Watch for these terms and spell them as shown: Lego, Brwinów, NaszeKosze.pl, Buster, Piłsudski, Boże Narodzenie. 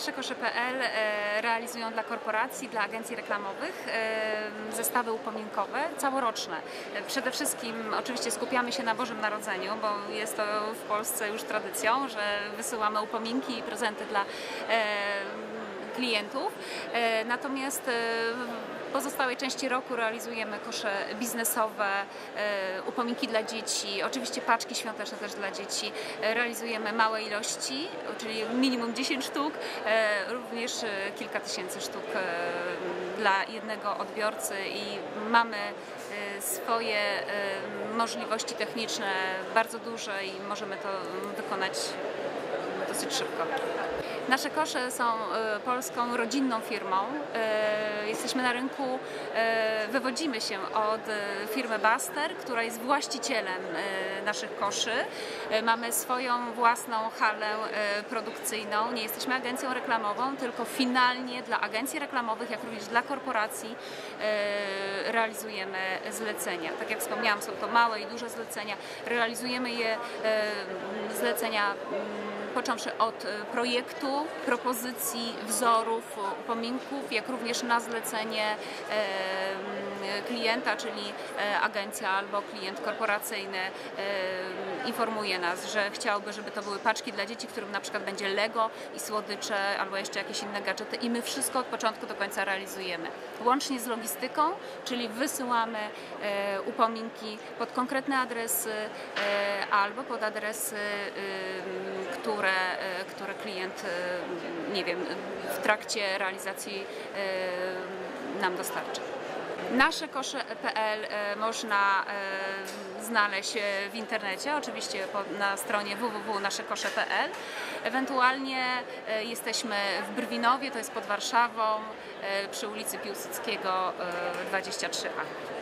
NaszeKosze.pl realizują dla korporacji, dla agencji reklamowych zestawy upominkowe całoroczne. Przede wszystkim oczywiście skupiamy się na Bożym Narodzeniu, bo jest to w Polsce już tradycją, że wysyłamy upominki i prezenty dla klientów. Natomiast w pozostałej części roku realizujemy kosze biznesowe, upominki dla dzieci, oczywiście paczki świąteczne też dla dzieci. Realizujemy małe ilości, czyli minimum 10 sztuk, również kilka tysięcy sztuk dla jednego odbiorcy i mamy swoje możliwości techniczne bardzo duże i możemy to wykonać dosyć szybko. Nasze kosze są polską rodzinną firmą. Jesteśmy na rynku, wywodzimy się od firmy Buster, która jest właścicielem naszych koszy. Mamy swoją własną halę produkcyjną. Nie jesteśmy agencją reklamową, tylko finalnie dla agencji reklamowych, jak również dla korporacji realizujemy zlecenia. Tak jak wspomniałam, są to małe i duże zlecenia. Realizujemy je począwszy od projektu, propozycji, wzorów, upominków, jak również na zlecenie klienta, czyli agencja albo klient korporacyjny informuje nas, że chciałby, żeby to były paczki dla dzieci, którym na przykład będzie Lego i słodycze albo jeszcze jakieś inne gadżety i my wszystko od początku do końca realizujemy. Łącznie z logistyką, czyli wysyłamy upominki pod konkretne adresy albo pod adresy, które klient, nie wiem, w trakcie realizacji nam dostarczy. NaszeKosze.pl można znaleźć w internecie, oczywiście na stronie www.naszekosze.pl. Ewentualnie jesteśmy w Brwinowie, to jest pod Warszawą, przy ulicy Piłsudskiego 23A.